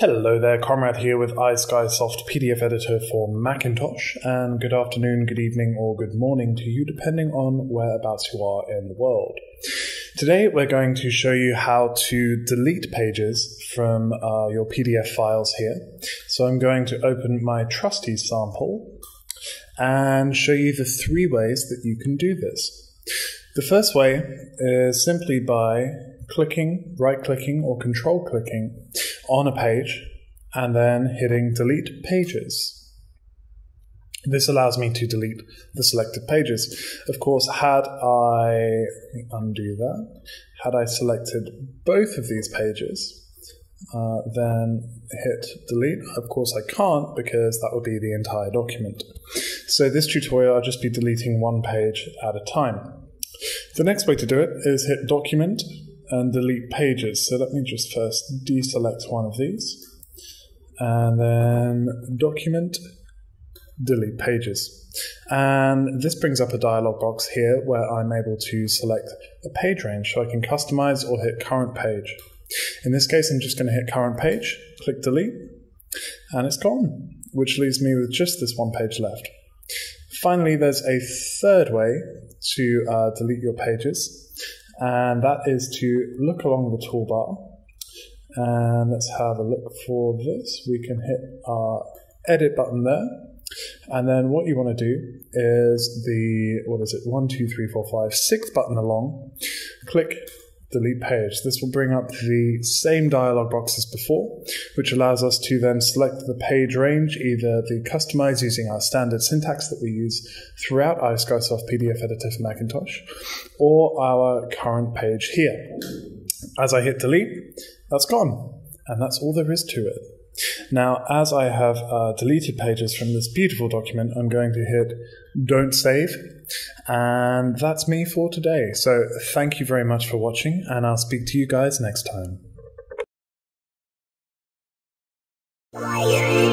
Hello there, Comrade here with iSkySoft PDF Editor for Macintosh, and good afternoon, good evening, or good morning to you, depending on whereabouts you are in the world. Today we're going to show you how to delete pages from your PDF files here. So I'm going to open my trusty sample and show you the three ways that you can do this. The first way is simply by clicking, right-clicking, or control-clicking on a page and then hitting delete pages. This allows me to delete the selected pages. Of course, had I selected both of these pages, then hit delete, of course I can't, because that would be the entire document. So this tutorial, I'll just be deleting one page at a time. The next way to do it is hit document and delete pages. So let me just first deselect one of these and then document, delete pages. And this brings up a dialog box here where I'm able to select a page range, so I can customize or hit current page. In this case, I'm just going to hit current page, click delete, and it's gone, which leaves me with just this one page left. Finally, there's a third way to delete your pages, and that is to look along the toolbar. And let's have a look for this. We can hit our edit button there. And then what you want to do is the, 6th button along, click delete page. This will bring up the same dialog box as before, which allows us to then select the page range, either the customize using our standard syntax that we use throughout iSkySoft PDF Editor for Macintosh, or our current page here. As I hit delete, that's gone, and that's all there is to it. Now, as I have deleted pages from this beautiful document, I'm going to hit don't save, and that's me for today. So thank you very much for watching, and I'll speak to you guys next time.